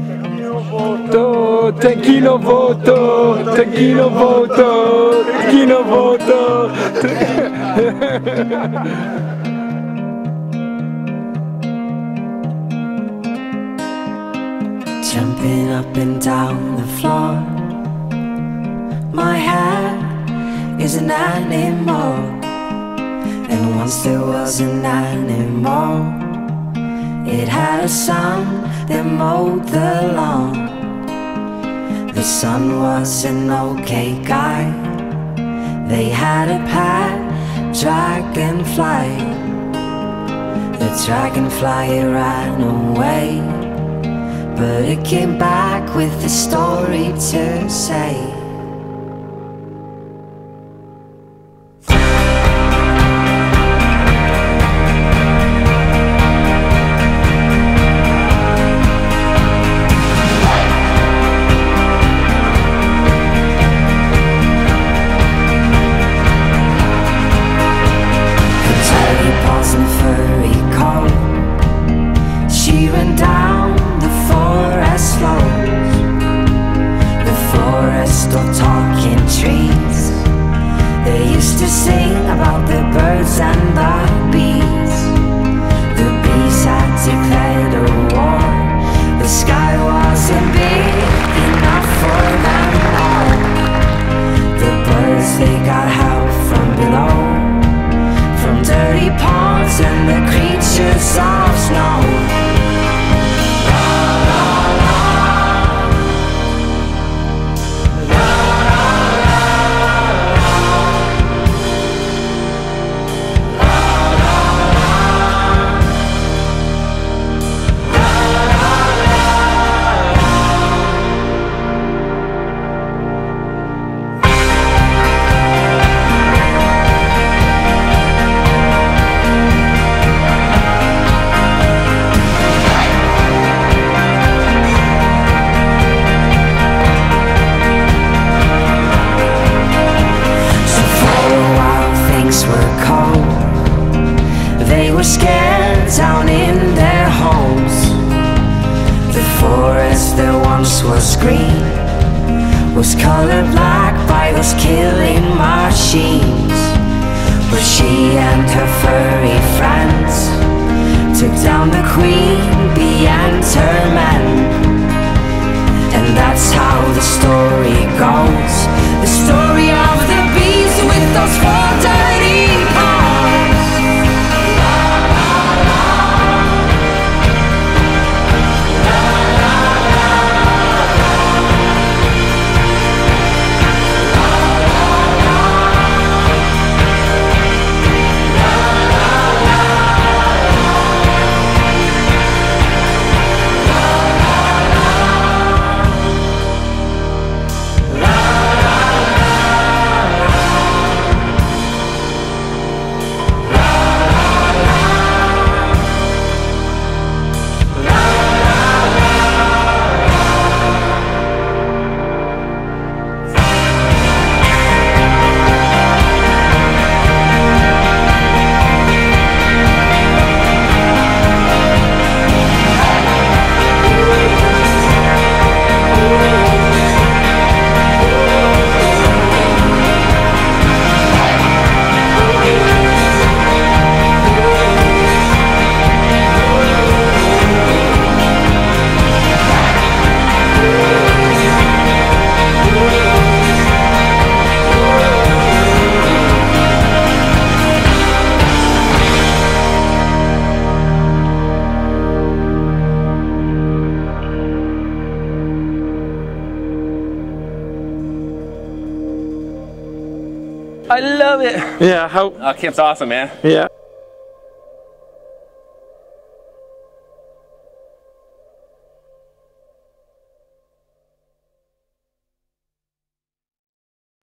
Tranquilo voto, tranquilo voto, tranquilo voto. Jumping up and down the floor, my head is an animal, and once there was an animal, it had a son that mowed the lawn. The son was an okay guy. They had a pet dragonfly. The dragonfly ran away, but it came back with a story to say. I love it. Yeah, I camp's awesome, man. Yeah.